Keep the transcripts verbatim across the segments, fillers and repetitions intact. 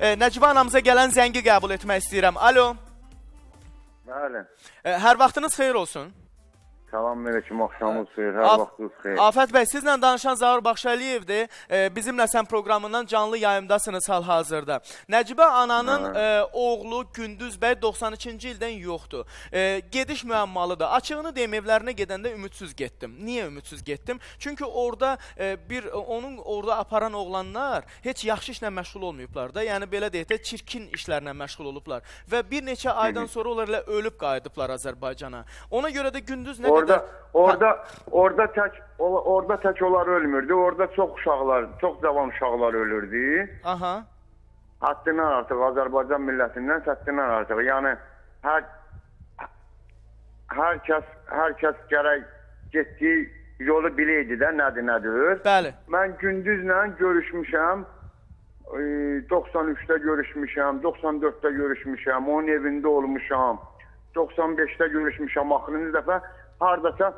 E, Nəcibə anamıza gələn zəngi qəbul etmək istəyirəm. Alo. Bəli. E, hər vaxtınız xeyir olsun. Salam, mələkim, axşamınız xeyir, hər Af vaxtınız xeyir. Afət bəy, sizlə danışan Zahir Baxşəliyevdir. E, BizimləSən proqramından canlı yayımdasınız hal-hazırda. Nəcibə ananın e, oğlu Gündüz bəy doxsan ikinci ildən yoxdur. E, gediş müəmmalıdır. Açığını deyim, evlərinə gedəndə ümidsiz getdim. Niyə ümidsiz getdim? Çünki orada e, bir onun orada aparan oğlanlar heç yaxşı işlə məşğul olmayıblar da. Yəni belə deyək də, çirkin işlərlə məşğul olublar və bir neçə aydan sonra onlarla ölüb qayıdıblar Azərbaycana. Ona görə də Gündüz nə Orada orada orada tək orada tək onlar ölmürdü. Orada çox uşaqlar, çox cavan uşaqlar ölürdü. Aha. Həddindən artıq Azərbaycan millətindən həddindən artıq. Yəni hər hər kəs hər kəs gərək getdiyi yolu biləydi də, nədir, nədir. Bəli. Mən Gündüzlə görüşmüşəm. doxsan üçdə görüşmüşəm, doxsan dörddə görüşmüşəm, onun evində olmuşam. doxsan beşdə görüşmüşəm axırıncı dəfə. Haradasa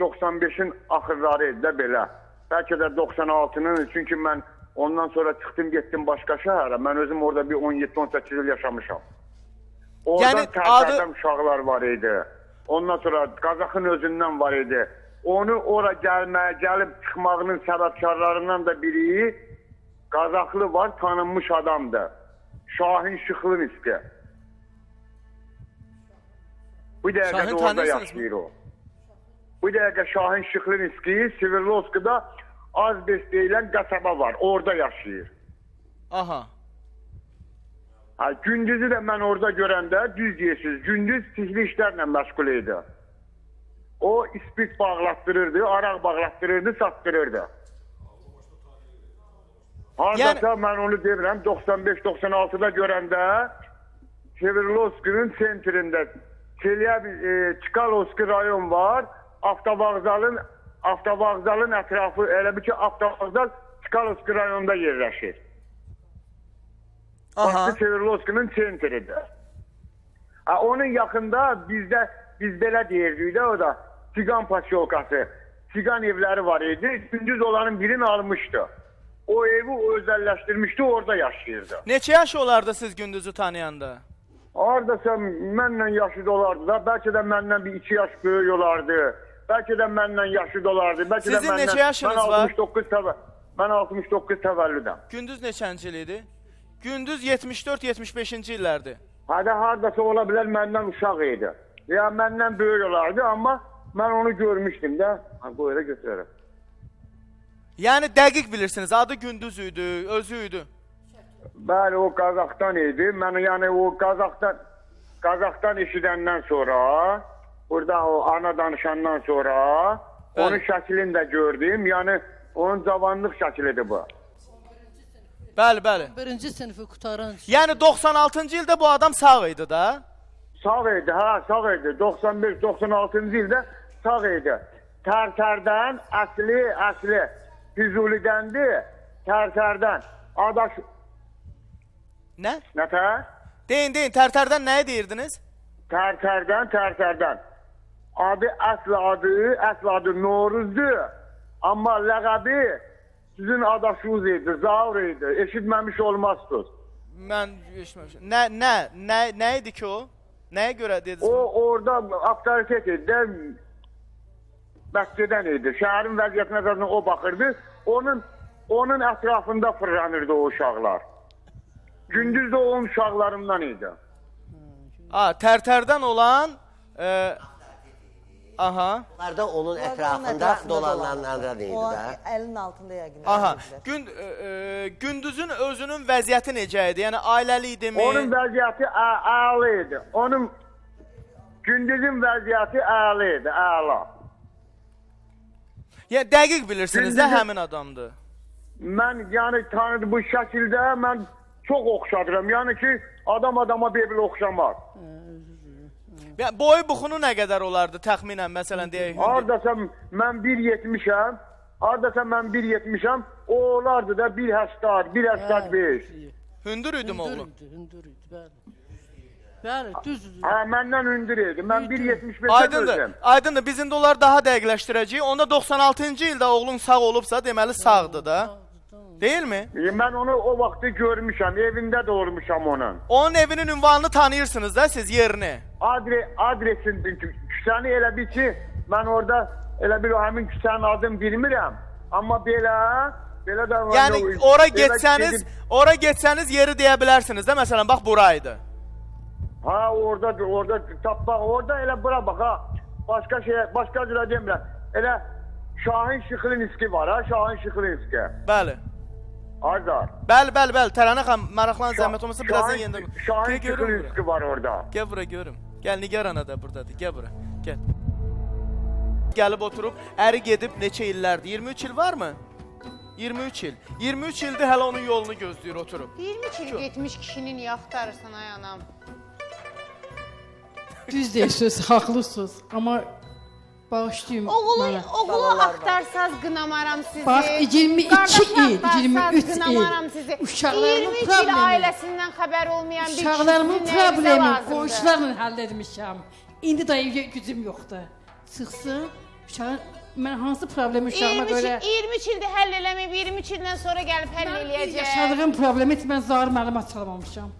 doxsan beşin axırları da belə. Bəlkə də doxsan altının, çünki mən ondan sonra çıxdım, getdim başqa şəhərə. Mən özüm orada bir on yeddi on səkkiz il yaşamışam. Oradan yani, Tərkərdən uşaqlar var idi. Ondan sonra Qazaxın özündən var idi. Onu ora gəlməyə, gəlib çıxmağının səbəbkarlarından da biri Qazaxlı var, tanınmış adamdır. Şahin Şıxlın iski. Bu dəqiqədə orada yaşayır o. Bu dəqiqə Şahin Şıxlinski, Sivirlovskida Azbest deyilən qəsəbə var. Orada yaşayır. Aha. Ha, Gündüzü də mən orada görəndə düz deyirsiniz. Gündüz sihirli işlərlə məşğul idi. O ispit bağlatdırırdı, araq bağlatdırırdı, satdırırdı. Haradasa yani... mən onu devirəm, doxsan beş doxsan altıda görəndə Sivirlovskinin sentrində Çikalovski rayon var. Avtovağzalın avtovağzalın ətrafı, elə bir ki avtovağzal Çikalovski rayonunda yerləşir. Bakı Çevirlovskinin sentridir. Onun yakında bizde biz belə deyirdik də, o da Sigan pasyolkası, Sigan evləri var idi. Gündüz olanın birini almışdı. O evi o özelleştirmişti, orada yaşayırdı. Neçə yaş olardı siz Gündüzü tanıyanda? Haradasa mənlə yaşlı dolardı da, bəlkə də mənlə bir iki yaş böyük olardı. Bəlkə də mənlə yaşlı dolardı. Bəlkə Sizin neçə yaşınız var? Mən altmış doqquz təvəllüdəm. Gündüz neçənci il idi? Gündüz yetmiş dörd yetmiş beşinci illərdir. Hədə haradasa ola bilər məndən uşaq idi. Ya məndən böyük olardı, amma mən onu görmüşdüm də. Ha, qoyra götürərəm. Yəni dəqiq bilirsiniz, adı Gündüz idi, özü idi. Bəli, o Qazaxdan idi. Mən yəni o Qazaxdan Qazaxdan eşidəndən sonra, burada o ana danışandan sonra Bəli. Onun şəklini də gördüm. Yəni onun cavanlıq şəklidir bu. Bəli, bəli. birinci sinfi qutaran. Yəni doxsan altıncı ildə bu adam sağ idi də? Sağ idi, hə, sağ idi. doxsan beş doxsan altıncı ildə sağ idi. Tərtərdən əsli, əsli Füzulidəndir. Tərtərdən. Adaş Nə? Nətər? Deyin, deyin, Tərtərdən nəyə deyirdiniz? Tərtərdən, Tərtərdən. Adı, əsl adı, əsl adı Noruzdur. Amma ləqəbi sizin adaşınız idi, Zaur idi. Eşitməmiş olmazsınız. Mən eşitməmişəm. Nə, nə, nə, nə idi ki o? Nəyə görə dediniz? O, orada avtoritet idi. Bəxtədən idi. Şəhərin vəziyyətinə zaten o baxırdı. Onun, onun ətrafında fırlanırdı o uşaqlar. Gündüz də onun uşaqlarından idi. A, Tərtərdən olan... E, aha. Onlar da onun ətrafında dolananlardan idi. O, əlin altında yəqin. Aha. Gün, e, gündüzün özünün vəziyyəti necə idi? Yəni, ailəli idi mi? Onun vəziyyəti əli idi. Onun... Gündüzün vəziyyəti əli idi, əla. Yəni, dəqiq bilirsiniz də həmin adamdır. Mən, yəni, tanıdım bu şəkildə, mən... Çox oxşadıram. Yəni ki, adam adama bir belə oxşamaz. Boyu buxunu nə qədər olardı təxminən, məsələn, deyək? Haradasa mən bir yetmişəm, haradasa mən bir yetmişəm, o olardı da bir səksən bir səksən beş. Hündür idim oğlum. Hündür idi, bəli. Bəli, düz. Hə, məndən hündür idi. Mən bir yetmiş beşə aydındır, aydındır. Biz indi onları daha dəqiqləşdirəcəyik. Onda doxsan altıncı ildə oğlun sağ olubsa, deməli sağdır da. Değil mi? E, ben onu o vakti görmüşüm. Evinde de olmuşum onun. Onun evinin ünvanını tanıyırsınız da siz, yerini. Adre, adresin küsəni elə bir ki, ben orada elə bir o həmin küsənin adını bilmirəm. Ama belə, belə də var. Yani ora geçseniz, ora geçseniz yeri deyə bilirsiniz de. Mesela bak buraydı. Ha oradadır, orada tap bak, orada elə bura bak ha. Başka şey, başka cürə demirəm. Elə Şahin Şıxlinski var ha, Şahin Şıxlinski. Bəli. Arzar. Bəli, bəli, bəli. Tərənə xan, maraqlan zəhmət olmasa birazdan yeniden. Şahin Şıxlinski var orada. Gel bura görüm. Gel Nigarana da buradadır. Gel bura. Gel. Gəlib oturub, əri gedib neçə illərdir? iyirmi üç il var mı? iyirmi üç il. iyirmi üç ildir hələ onun yolunu gözləyir oturub. iyirmi üç il getmiş kişini niyə axtarırsan ay anam? Düz deyirsiniz, haqlısınız. Amma bağışlayın mənə. Oğula, oğula axtarsaz qınamaram sizi. Bax, iyirmi iki il, iyirmi üç il. Sizi. iyirmi üç il ailəsindən xəbər olmayan bir kişi. Uşaqlarımın problemi, qoşlarla həll etmişəm. İndi də evə gücüm yoxdur. Çıxsın, uşağın, mən hansı problemi uşağıma görə... iyirmi üç ildə həll eləməyib, iyirmi üç ildən sonra gəlib həll eləyəcək. Yaşadığım problemi heç mən zar məlum açılamamışam.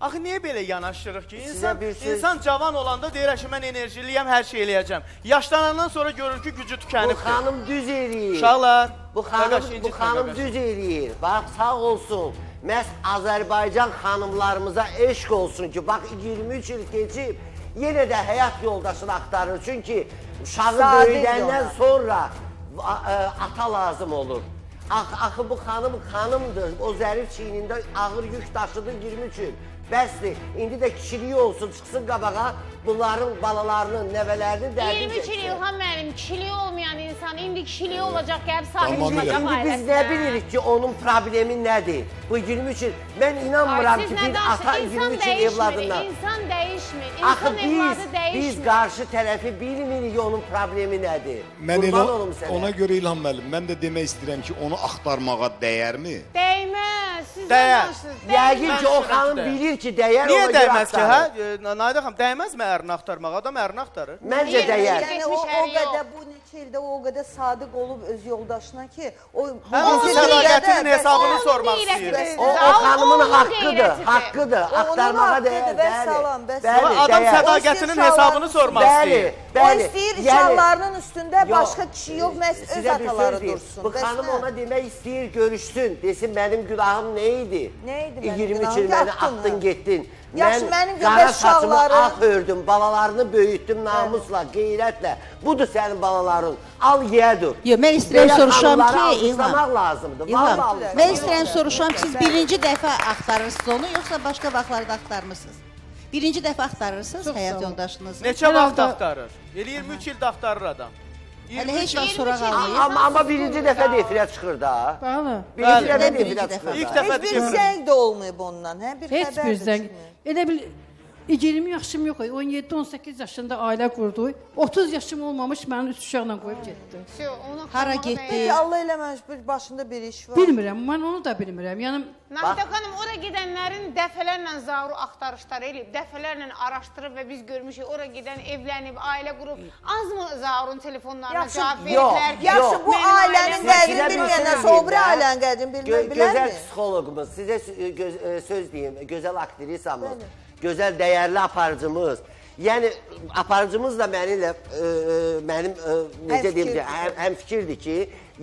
Axı, niyə belə yanaşırıq ki? İnsan, insan cavan olanda deyir ki, mən enerjiliyəm, hər şey eləyəcəm. Yaşlanandan sonra görür ki, gücü tükənibdir. Bu xanım düz eləyir. Uşaqlar, bu xanım düz eləyir. Bax, sağ olsun. Məhz Azərbaycan xanımlarımıza eşq olsun ki, bax, iyirmi üç il keçib, yenə də həyat yoldaşını axtarır. Çünki uşağı böyüdəndən sonra ata lazım olur. Axı bu xanım xanımdır. O zərif çiynində ağır yük daşıdır iyirmi üç il. Bəsdir, indi də kişiliyi olsun, çıxsın qabağa bunların balalarının, nəvələrinin dərdini keçsin. iyirmi üç il İlham müəllim, kişiliyi olmayan insan indi kişiliyi olacaq, gəlb sahib olacaq ailəsində. İndi biz nə bilirik ki, onun problemi nədir? Bu iyirmi üç il, mən inanmıram ki, bir ata iyirmi üç il evladından. İnsan dəyişmir, insan evladı dəyişmir. Biz qarşı tərəfi bilmirik ki, onun problemi nədir? Qurban olum sənə. Ona görə İlham müəllim, mən də demək istəyirəm ki, onu axtarmağa dəyərmi? Dəyməz, siz yanaşsınız. Yəqin ki, o xanım bilir ki, dəyər ona görə axtarır. Niyə dəyməz ki, hə? Naidə xanım, dəyməz mi ərini axtarmaq? Adam ərini axtarır. Məncə dəyər. Yəni, o qədər bu neçə ildə o qədər sadiq olub öz yoldaşına ki, o... Onun sədaqətinin hesabını sormaq istəyir. O xanımın haqqıdır, haqqıdır. Axtarmağa dəyər, bəli. Adam sədaqətinin hesabını sormaq istəyir. O istəyir icallarının üstündə başqa kişi yox, məhz öz ataları dursun. Bu xanım ona demək istəyir, görüşsün. Desin, mənim günahım nə idi? Nə idi mənim günahım? Getdin. Mən qara saçımı ağ ördüm, balalarını böyütdüm namusla, qeyrətlə. Budur sənin balaların. Al, yeyə dur. Mən istəyirəm soruşam ki, İlham, mən istəyirəm soruşam ki, siz birinci dəfə axtarırsınız onu, yoxsa başqa vaxtlarda axtarmırsınız? Birinci dəfə axtarırsınız həyat yoldaşınızı. Neçə vaxt axtarır? iyirmi üç ildə axtarır adam. Hələ heç vaxt soraq almayın. Amma birinci dəfə defirə çıxır da. Birinci dəfə defirə çıxır da. Heç bir zəng də olmayıb ondan. Heç bir zəng. Elə bil, iyirmi yaşım yox, on yeddi on səkkiz yaşında ailə qurdu. otuz yaşım olmamış mənim üç uşaqla qoyub getdi. Hara getdi? Allah elə məcbur, başında bir iş var. Bilmirəm, mən onu da bilmirəm. Naidə xanım, ora gedənlərin dəfələrlə zaru axtarışlar eləyib, dəfələrlə araşdırıb və biz görmüşük, ora gedən evlənib, ailə qurub, az mı zarun telefonlarına cavab veriblər ki? Yaxşı, bu ailənin qədrini bilməyənə, sobri ailənin qədrini bilməyən bilər mi? Gözəl psixoloqumuz, sizə söz deyim, gözəl aktrisamız, gözəl dəyərli aparıcımız, yəni aparıcımız da mənim, necə deyim ki, həmfikirdir ki,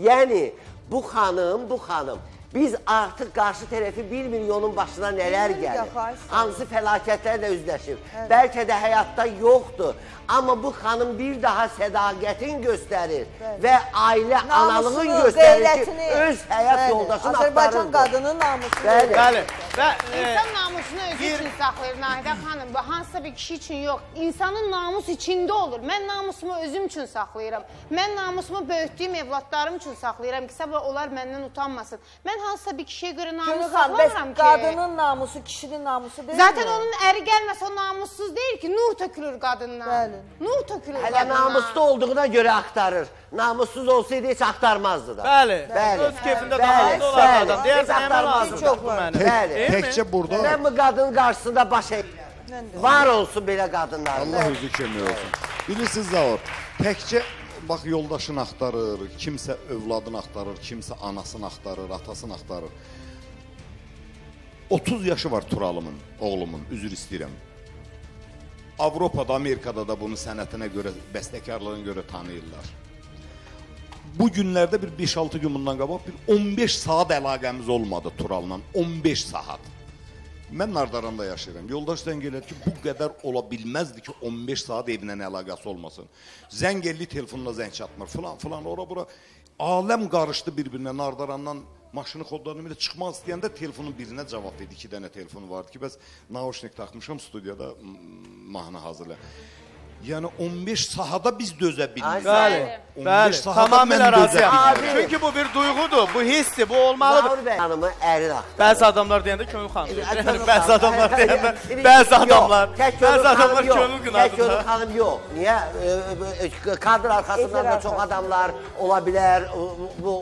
yəni bu xanım, bu xanım, biz artıq qarşı tərəfi bilmirik onun başına nələr gəlir, hansı fəlakətlərlə üzləşir, bəlkə də həyatda yoxdur. Amma bu xanım bir daha sədaqətini göstərir və ailə analığını göstərir ki, öz həyat yoldaşını axtarır. Azərbaycan qadının namusunu özü üçün. İnsan namusunu özü üçün saxlayır, Naidə xanım, hansısa bir kişi üçün yox, insanın namus içində olur. Mən namusumu özüm üçün saxlayıram, mən namusumu böyütdüyüm evlatlarım üçün saxlayıram ki, sabah onlar məndən utanmasın. Mən hansısa bir kişiyə görə namus saxlamıram ki. Qadının namusu, kişinin namusu deyil mi? Zaten onun əri gəlməsə o namussuz deyil ki, nur tökülür qadından. Nur tökülür qadından. Hələ namuslu olduğuna görə axtarır. Namussuz olsaydı heç axtarmazdı da. Bəli, öz keyfində davrandı olan adam. Deyərsən, əmə lazımdır. Təkcə burada... Mən bu qadının qarşısında baş eyləm. Var olsun belə qadınlar. Allah özü kömək olsun. Bilirsiniz Zavur, təkcə bax yoldaşını axtarır, kimsə övladını axtarır, kimsə anasını axtarır, atasını axtarır. otuz yaşı var Turalımın, oğlumun, üzr istəyirəm. Avropada, Amerikada da bunu sənətinə görə, bəstəkarlığına görə tanıyırlar. Bu günlərdə bir beş altı gün bundan qabaq bir on beş saat əlaqəmiz olmadı Tural'la, on beş saat. Mən Nardaranda yaşayıram. Yoldaş zəng eləyir ki, bu qədər ola bilməzdi ki, on beş saat evinlə əlaqəsi olmasın. Zəng eləyir, telefonla zəng çatmır, filan, filan, ora-bura. Aləm qarışdı bir-birinə, Nardarandan maşını kodladım ilə çıxmaq istəyəndə telefonun birinə cavab verdi. iki dənə telefonu vardı ki, bəs naoşnik taxmışam studiyada mahnı hazırla. Yəni on beş sahada biz dözə biliriz. Bəli, bəli, tamamilə razıyam. Çünki bu bir duyğudur, bu hissdir, bu olmalıdır. Bəzi adamlar deyəndə könül xanım. Bəzi adamlar deyəndə, bəzi adamlar, bəzi adamlar könül günahdır. Tək könül xanım yox, niyə? Kadr arxasından da çox adamlar ola bilər bu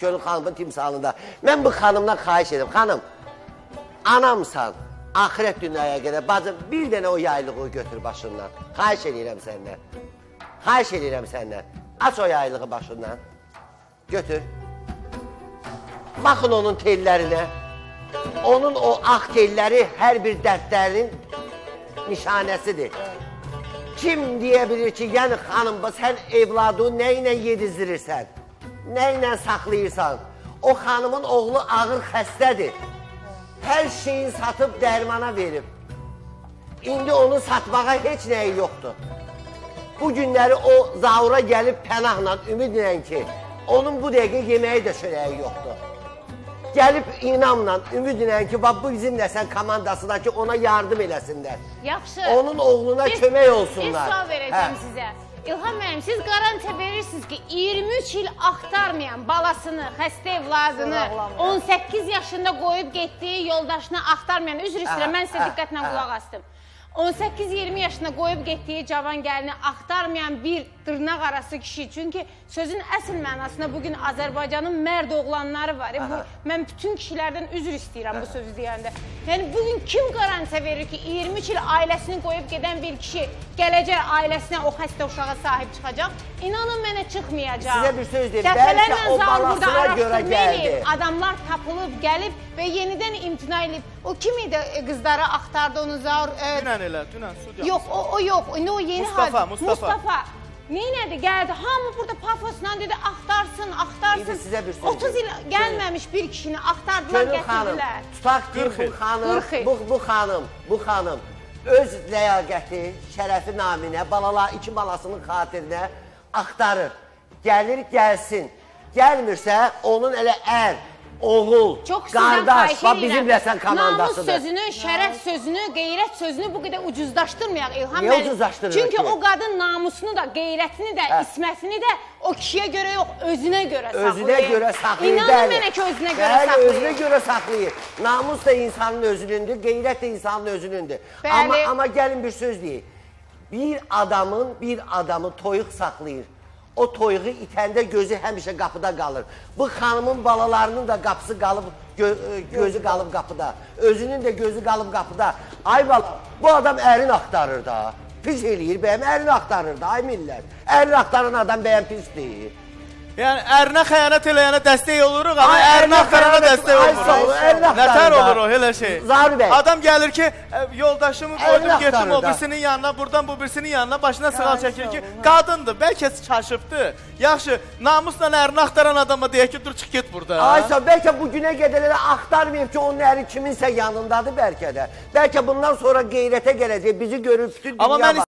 könül xanımın timsalında. Mən bu xanımdan xahiş edim. Xanım, anamsan. Ahirət dünyaya qədər, bacım, bir dənə o yaylığı götür başından. Xahiş edirəm səndən. Xahiş edirəm səndən. Aç o yaylığı başından. Götür. Baxın onun tellərinə. Onun o ağ telləri hər bir dərdlərin nişanəsidir. Kim deyə bilir ki, yəni xanım, sən evladını nə ilə yedizdirirsən, nə ilə saxlayırsan. O xanımın oğlu ağır xəstədir. Hər şeyi satıb dərmana verib. İndi onu satmağa heç nəyi yoxdur. Bu günləri o zavura gəlib pənahla, ümidlə ki, onun bu dəqiqə yeməyi də şöləyi yoxdur. Gəlib inamla, ümidlə ki, bu bizimləsən komandasındakı ona yardım eləsinlər. Yaxşı. Onun oğluna kömək olsunlar. Bir sual verəcəm sizə. İlham müəllim, siz garantiya verirsiniz ki, iyirmi üç il axtarmayan balasını, xəstə evladını, on səkkiz yaşında qoyub getdiyi yoldaşını axtarmayan, üzr istəyirəm, mən sizə diqqətlə qulaq astım. on səkkiz iyirmi yaşında qoyub getdiyi cavan gəlini axtarmayan bir dırnaq arası kişi. Çünki sözün əsl mənasında bugün Azərbaycanın mərd oğlanları var. Mən bütün kişilərdən üzr istəyirəm bu sözü deyəndə. Yəni, bugün kim qarantiya verir ki, iyirmi üç il ailəsini qoyub gedən bir kişi gələcək ailəsinə, o xəstə uşağa sahib çıxacaq? İnanın, mənə çıxmayacaq. Sizə bir söz deyim, bəlkə o balasına görə gəldi. Adamlar tapılıb, gəlib və yenidən imtina edib. O kimi də qızları axtardı onu zaur... Dünən elə, dünən, studiya. Yox, o yox, o yeni halda. Mustafa. Neynədi, gəldi, hamı burada pafosla dedi, axtarsın, axtarsın. otuz il gəlməmiş bir kişini axtardılar, gətirdilər. Tutaq ki, bu xanım, bu xanım öz ləyaqəti, şərəfi naminə, iki balasının xatirinə axtarır. Gəlir, gəlsin. Gəlmirsə, onun elə ər, oğul, qardaş, bizimləsən komandasıdır. Namus sözünü, şərəf sözünü, qeyrət sözünü bu qədər ucuzlaşdırmayaq İlham bəli. Niyə ucuzlaşdırırıq? Çünki o qadın namusunu da, qeyrətini də, ismətini də o kişiyə görə yox, özünə görə saxlayır. Özünə görə saxlayır. İnanın mənə ki, özünə görə saxlayır. Bəli, özünə görə saxlayır. Namus da insanın özünündür, qeyrət də insanın özünündür. Amma gəlin bir söz deyək. Bir adamın, bir adamı toyuq saxlayır. O toyuğu itəndə gözü həmişə qapıda qalır. Bu xanımın balalarının da qapısı qalıb, gözü qalıb qapıda. Özünün də gözü qalıb qapıda. Ay bala, bu adam ərin axtarır da. Pis eləyir, bəyəm ərin axtarır da, ay millət. Ərin axtaran adam bəyəm pis deyir. Yəni, ərinə xəyanət eləyənə dəstək oluruq, amma ərinə axtarana dəstək olmuruq. Nətər olur o, elə şey. Adam gəlir ki, yoldaşımı qoydum, getdim o birisinin yanına, buradan bu birisinin yanına, başına sığal çəkir ki, qadındır, bəlkə çaşıbdır. Yaxşı, namusla ərinə axtaran adama deyək ki, dur, çıx get burada. Aysa, bəlkə bu günə qədər elə axtarmayıb ki, onun əri kiminsə yanındadır bəlkə də. Bəlkə bundan sonra qeyrətə gələcək, bizi görür, bütün dünya var.